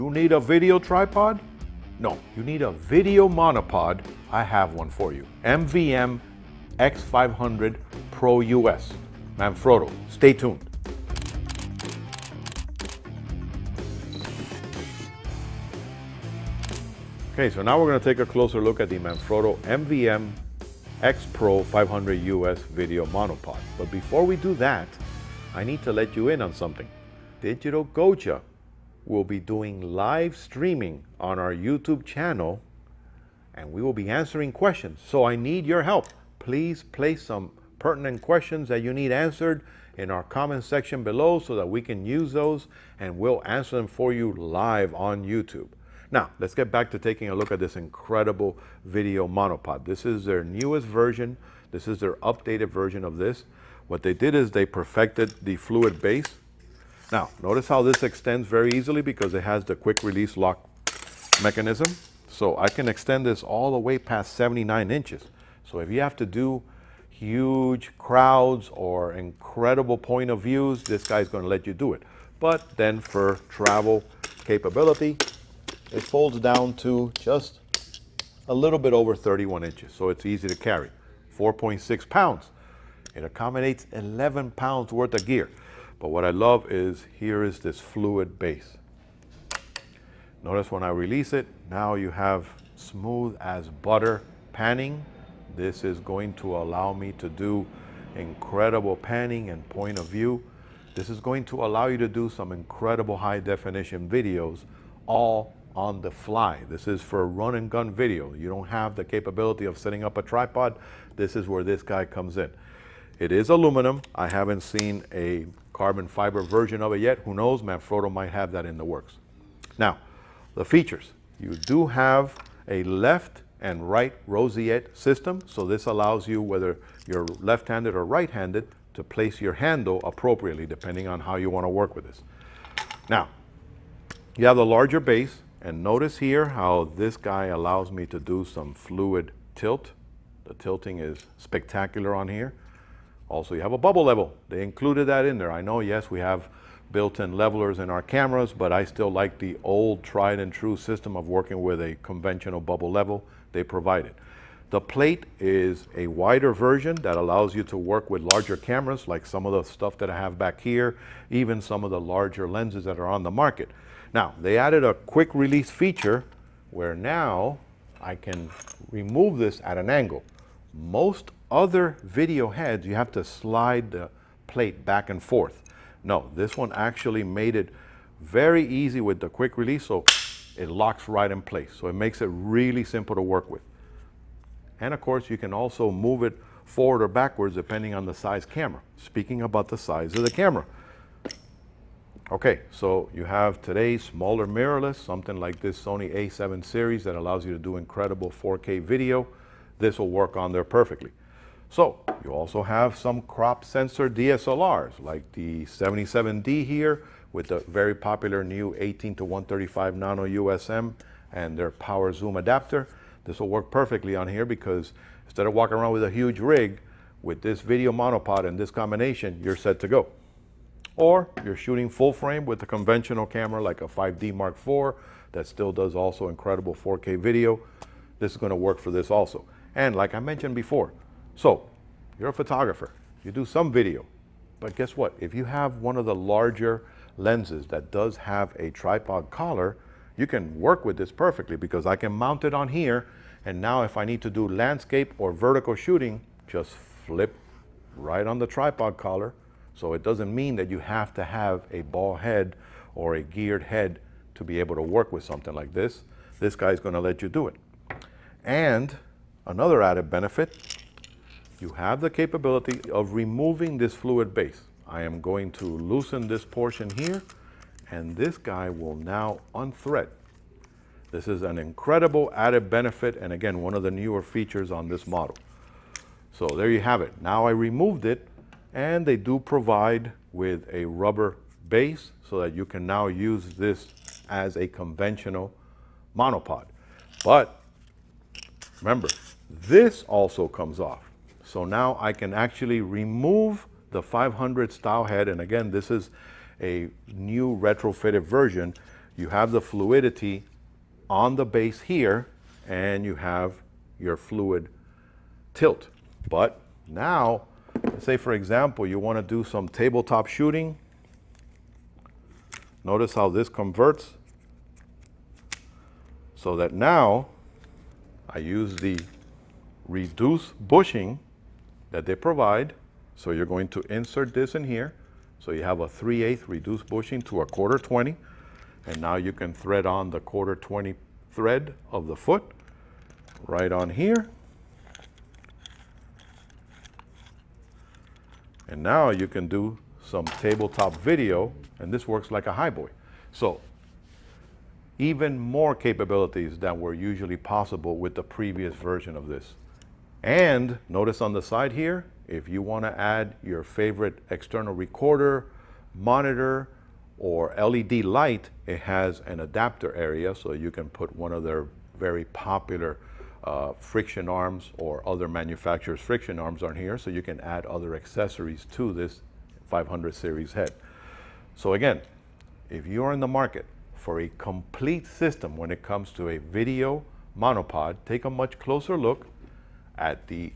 You need a video tripod? No, you need a video monopod. I have one for you. MVM X 500 Pro US. Manfrotto. Stay tuned. Okay, so now we're going to take a closer look at the Manfrotto MVM X Pro 500 US video monopod. But before we do that, I need to let you in on something. Digital Goja will be doing live streaming on our YouTube channel, and we will be answering questions. So I need your help. Please place some pertinent questions that you need answered in our comment section below so that we can use those and we'll answer them for you live on YouTube. Now, let's get back to taking a look at this incredible video monopod. This is their newest version. This is their updated version of this. What they did is they perfected the fluid base. Now, notice how this extends very easily because it has the quick release lock mechanism. So I can extend this all the way past 79 inches. So if you have to do huge crowds or incredible point of views, this guy's gonna let you do it. But then for travel capability, it folds down to just a little bit over 31 inches, so it's easy to carry. 4.6 pounds. It accommodates 11 pounds worth of gear. But what I love is here is this fluid base. Notice when I release it, now you have smooth as butter panning. This is going to allow me to do incredible panning and point of view. This is going to allow you to do some incredible high definition videos all on the fly. This is for run and gun video. You don't have the capability of setting up a tripod. This is where this guy comes in. It is aluminum. I haven't seen a carbon fiber version of it yet. Who knows? Manfrotto might have that in the works. Now, the features. You do have a left and right rosette system. So this allows you, whether you're left-handed or right-handed, to place your handle appropriately depending on how you want to work with this. Now, you have the larger base. And notice here how this guy allows me to do some fluid tilt. The tilting is spectacular on here. Also, you have a bubble level. They included that in there. I know, yes, we have built-in levelers in our cameras, but I still like the old tried and true system of working with a conventional bubble level they provided. The plate is a wider version that allows you to work with larger cameras, like some of the stuff that I have back here, even some of the larger lenses that are on the market. Now, they added a quick release feature where now I can remove this at an angle. Most other video heads, you have to slide the plate back and forth. No, this one actually made it very easy with the quick release, so it locks right in place. So it makes it really simple to work with. And of course, you can also move it forward or backwards depending on the size camera. Speaking about the size of the camera. Okay, so you have today's smaller mirrorless, something like this Sony A7 series that allows you to do incredible 4K video. This will work on there perfectly. So you also have some crop sensor DSLRs like the 77D here with the very popular new 18 to 135 nano USM and their power zoom adapter. This will work perfectly on here because instead of walking around with a huge rig, with this video monopod and this combination, you're set to go. Or you're shooting full frame with a conventional camera like a 5D Mark IV that still does also incredible 4K video. This is going to work for this also. And like I mentioned before, so you're a photographer, you do some video, but guess what? If you have one of the larger lenses that does have a tripod collar, you can work with this perfectly because I can mount it on here. And now if I need to do landscape or vertical shooting, just flip right on the tripod collar. So it doesn't mean that you have to have a ball head or a geared head to be able to work with something like this. This guy's going to let you do it. And another added benefit, you have the capability of removing this fluid base. I am going to loosen this portion here, and this guy will now unthread. This is an incredible added benefit, and again, one of the newer features on this model. So there you have it. Now I removed it. And they do provide with a rubber base so that you can now use this as a conventional monopod. But remember, this also comes off. So now I can actually remove the 500 style head. And again, this is a new retrofitted version. you have the fluidity on the base here, and you have your fluid tilt. But now, say for example, you want to do some tabletop shooting. Notice how this converts, so that now I use the reduced bushing that they provide. So you're going to insert this in here. So you have a 3/8 reduced bushing to a 1/4 20. And now you can thread on the 1/4 20 thread of the foot right on here. And now you can do some tabletop video, and this works like a highboy. So even more capabilities that were usually possible with the previous version of this. And notice on the side here, if you want to add your favorite external recorder, monitor, or LED light, it has an adapter area, so you can put one of their very popular friction arms or other manufacturers' friction arms on here, so you can add other accessories to this 500 series head. So again, if you are in the market for a complete system when it comes to a video monopod, take a much closer look at the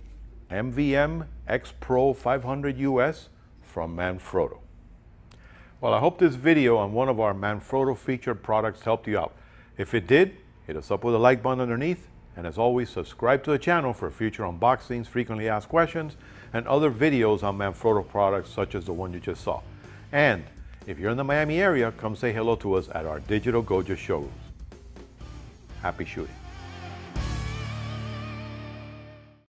MVM X Pro 500 US from Manfrotto. Well, I hope this video on one of our Manfrotto featured products helped you out. If it did, hit us up with a like button underneath, and as always, subscribe to the channel for future unboxings, frequently asked questions, and other videos on Manfrotto products such as the one you just saw. And if you're in the Miami area, come say hello to us at our Digital Goja showrooms. Happy shooting.